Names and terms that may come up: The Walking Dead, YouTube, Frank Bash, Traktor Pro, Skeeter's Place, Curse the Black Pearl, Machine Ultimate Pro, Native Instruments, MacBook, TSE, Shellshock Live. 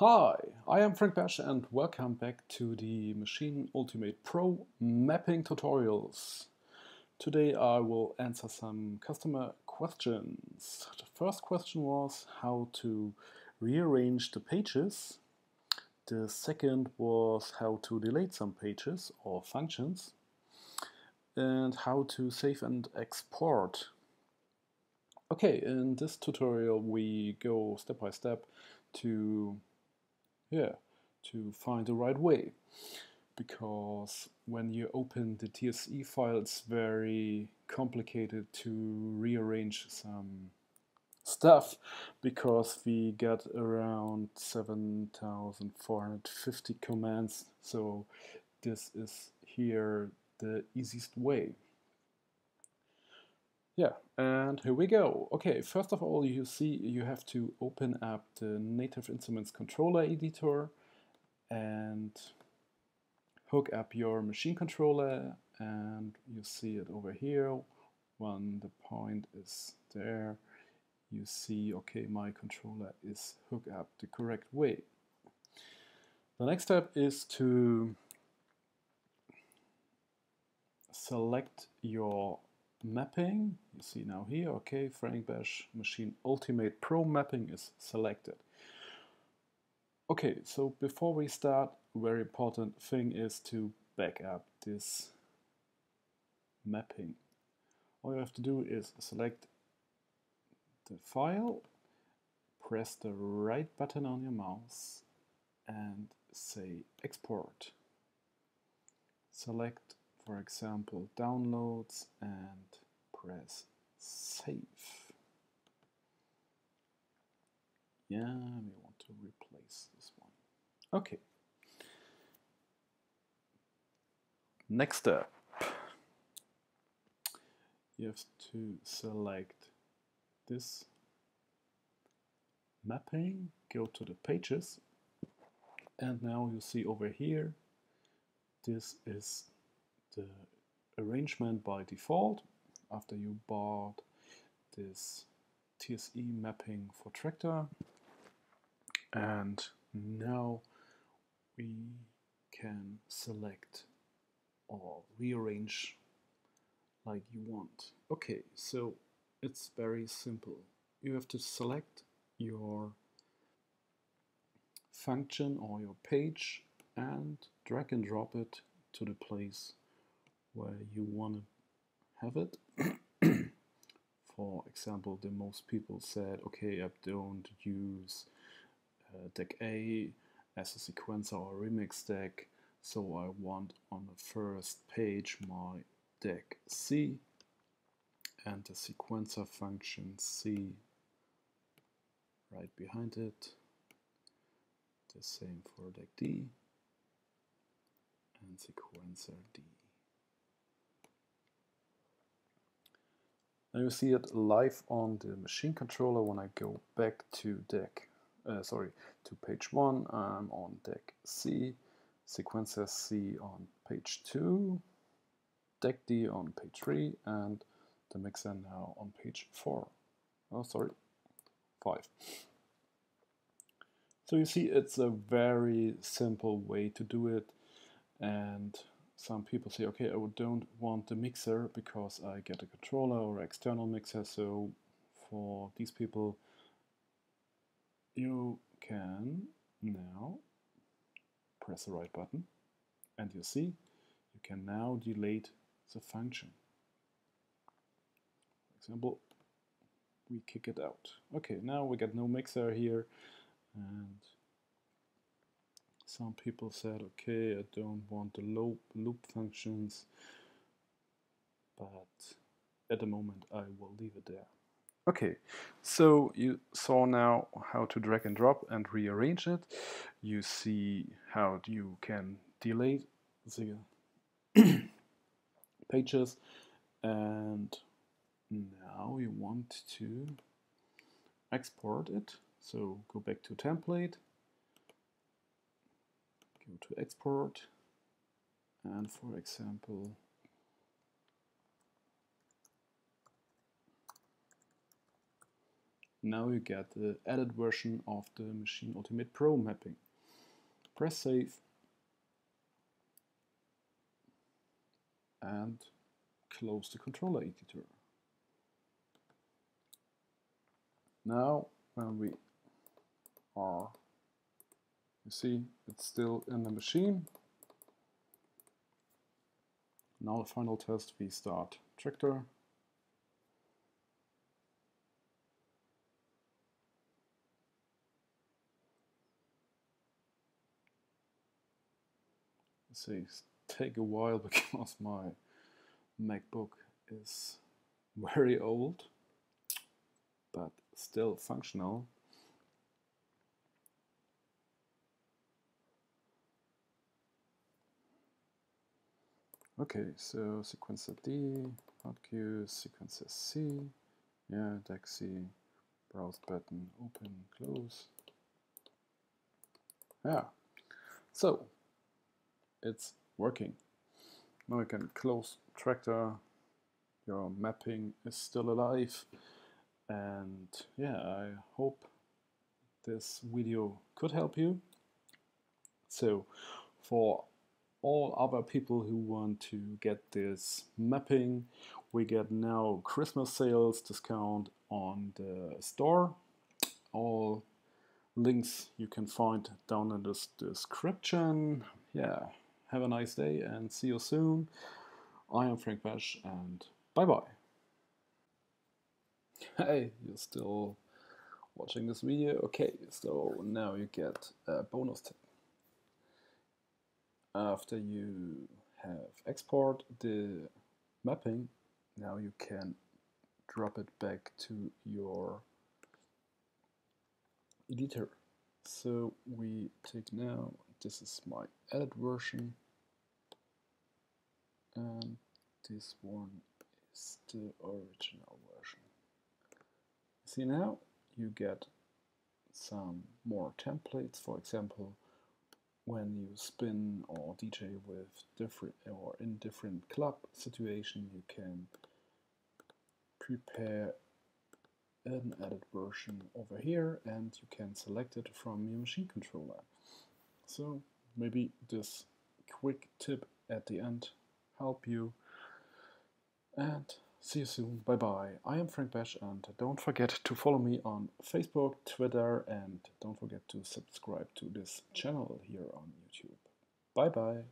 Hi, I am Frank Bash and welcome back to the Machine Ultimate Pro mapping tutorials. Today I will answer some customer questions. The first question was how to rearrange the pages. The second was how to delete some pages or functions, and how to save and export. Okay, in this tutorial we go step by step to find the right way, because when you open the TSE file it's very complicated to rearrange some stuff, because we get around 7,450 commands, so this is here the easiest way. Yeah, and here we go. Okay, first of all, you see you have to open up the Native Instruments controller editor and hook up your machine controller, and you see it over here. When the point is there, you see, okay, my controller is hooked up the correct way. The next step is to select your mapping. You see now here, okay, Frank Bash Machine Ultimate Pro mapping is selected. Okay, so before we start, very important thing is to back up this mapping. All you have to do is select the file, press the right button on your mouse and say export. Select, for example, downloads and press save. Yeah, we want to replace this one. Okay. Next step, you have to select this mapping, go to the pages, and now you see over here, this is the arrangement by default after you bought this TSE mapping for Traktor. And now we can select or rearrange like you want. Okay, so it's very simple. You have to select your function or your page and drag and drop it to the place where you want to have it. For example, the most people said, okay, I don't use deck A as a sequencer or remix deck, so I want on the first page my deck C and the sequencer function C right behind it. The same for deck D and sequencer D. Now you see it live on the machine controller. When I go back to page 1, I'm on deck C, sequencer C on page 2, deck D on page 3, and the mixer now on page 5. So you see it's a very simple way to do it, and some people say, okay, I don't want the mixer because I get a controller or external mixer. So for these people, you can now press the right button and you see you can now delete the function. For example, we kick it out. Okay, now we get no mixer here. And some people said, okay, I don't want the loop functions, but at the moment I will leave it there. Okay, so you saw now how to drag and drop and rearrange it. You see how you can delete the pages, and now you want to export it. So go back to template, go to export, and for example, Now you get the added version of the Machine Ultimate Pro mapping. Press save and close the controller editor. Now when we are, you see it's still in the machine. Now the final test, we start Traktor. It's take a while because my MacBook is very old, but still functional. Okay, so sequence D, hotq, sequence C, yeah, DAC, browse button, open, close. Yeah, so it's working. Now we can close Traktor. Your mapping is still alive. And yeah, I hope this video could help you. So for all other people who want to get this mapping, we get now Christmas sales discount on the store. All links you can find down in this description. Yeah, have a nice day and see you soon. I am Frank Bash and bye bye. Hey, you're still watching this video? Okay, so now you get a bonus tip. After you have exported the mapping, now you can drop it back to your editor. So we take now, this is my edit version, and this one is the original version. See, now you get some more templates, for example, when you spin or DJ with different or in different club situation, you can prepare an edit version over here and you can select it from your machine controller. So maybe this quick tip at the end help you, and see you soon. Bye bye. I am Frank Bash and don't forget to follow me on Facebook, Twitter, and don't forget to subscribe to this channel here on YouTube. Bye bye.